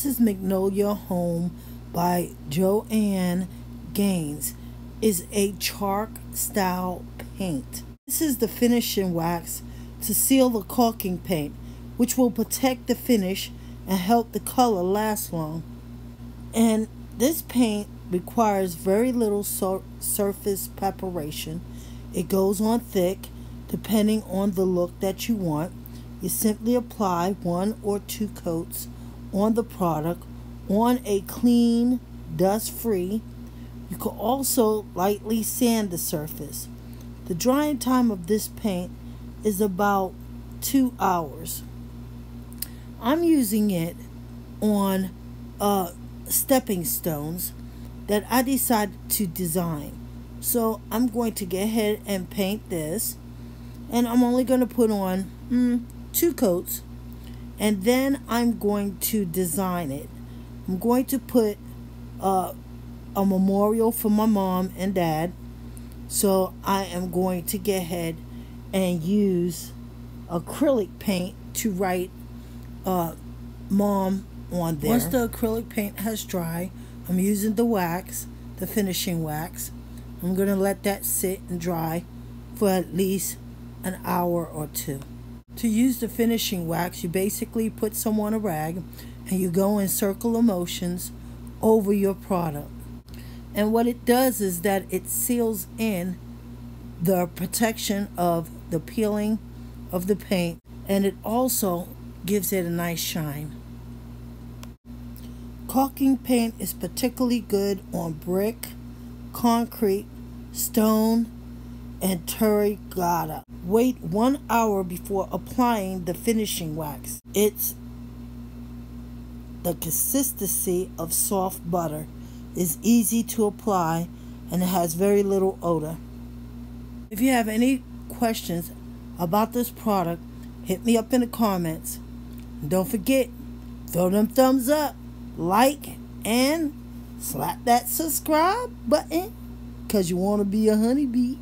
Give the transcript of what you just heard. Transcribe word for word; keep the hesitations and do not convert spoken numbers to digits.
This is Magnolia Home by Joanna Gaines. Is a chalk style paint. This is the finishing wax to seal the caulking paint, which will protect the finish and help the color last long. And this paint requires very little sur surface preparation. It goes on thick depending on the look that you want. You simply apply one or two coats on the product on a clean, dust-free. You can also lightly sand the surface. The drying time of this paint is about two hours. I'm using it on uh, stepping stones that I decided to design. So I'm going to go ahead and paint this, and I'm only going to put on mm, two coats, and then I'm going to design it. I'm going to put uh, a memorial for my mom and dad, so I am going to go ahead and use acrylic paint to write uh, mom on there. Once the acrylic paint has dried, I'm using the wax, the finishing wax. I'm going to let that sit and dry for at least an hour or two. To use the finishing wax, you basically put some on a rag and you go in circular motions over your product. And what it does is that it seals in the protection of the peeling of the paint, and it also gives it a nice shine. Caulking paint is particularly good on brick, concrete, stone, and terracotta. Wait one hour before applying the finishing wax. It's the consistency of soft butter. Is easy to apply, and it has very little odor. If you have any questions about this product, hit me up in the comments. And don't forget, throw them thumbs up, like, and slap that subscribe button, because you want to be a honeybee.